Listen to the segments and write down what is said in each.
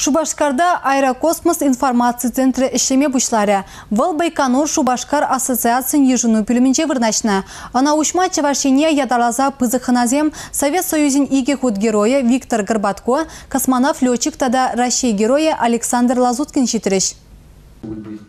Шубашкарда аэрокосмос информация центры эшеме бушлары. Вал Байконур Шубашкар ассоциации нижину пилюменче вырначна. Она ушма чевашине ядалаза пызаханазем Совет Союзин иге худ героя Виктор Горбатко, космонавт летчик тогда России героя Александр Лазуткин читрыш.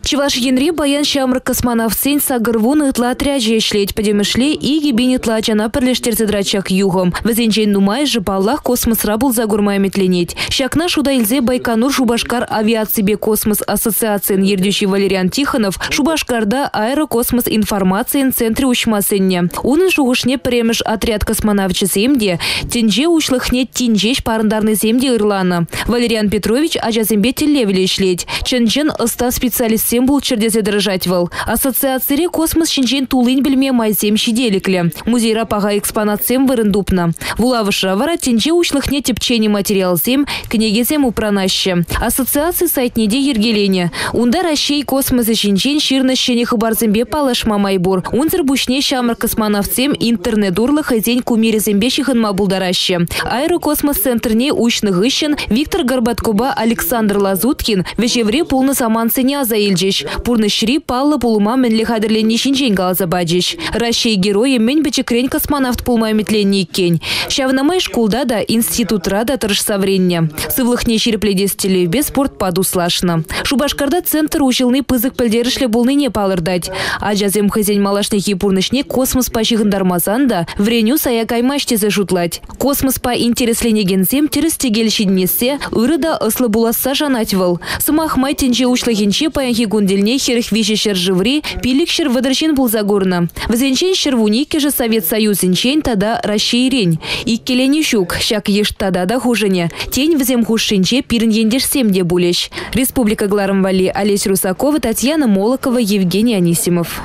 Чеваш Енри Баян Шамр космонавт сень сагырвун итла отряджи шлеть подемышле и гибин итла чана перлештерцы драчах югом. Везенчен нумай жепаллах космос рабыл за гурмай метленеть. Щакна шуда Ильзе Байконур Шубашкар авиациебе космос ассоциациян ердющий Валериан Тихонов Шубашкарда аэрокосмос информациен центре учмасенне. Унын шугышне премеш отряд космонавчы земде, тенже ушлыхне тенжеш парындарны земде Ирлана. Валериан Петрович ажазембе телевеле шлеть. Ченчен остас специалист символ чердезе дрожать вал. Ассоциации космос чинчен тулынь бельме майзем щеделикле. Музей рапага экспонат сем вырындупна. Вулавыша вара тенче ушлыхне тепчени материал сем, книги сем упранаще. Ассоциации сайт неде Ергелене. Унда ращей космоса чинчен ширна щене хабарзембе палаш мамайбур. Унзер бушне шамар космонавт сем интернет урлах и день кумире зембещихан мабулдараще. Аэрокосмос центр не учных ищен Виктор Горбаткоба Александр Лазуткин. Вечевре полно саманцене Азаильдич, пурнышри палла пулума менлихадерленни шинчень галзабадич. Ращей герои мень бачекрень космонавт пулма метленни кень. Щавнамай шкулда да институт рада торж совренья. Сывлыхне щерепледестили без спорт паду слашна. Шубашкарда центр училный пызык пальдерышле булныне палырдать. Аджазем хозяин малашнихи пурнышне космос по щихандармазанда вреню саякаймаште зажутлать. Космос по интерес ленегензем терестегельщиднесе урыда ослабуласа жанатьвал. Самахмай тенже ушлахинче паянхи гундельне херх вещи живри пиликшер водорчин был загорна. Взенчень шервуники же Совет Союзинчень тогда расширень. И келенищук, щак ешь тогда да хужене. Тень взем хушинче пирньендеш семде булещ. Республика Гларамвали, Олесь Русакова, Татьяна Молокова, Евгений Анисимов.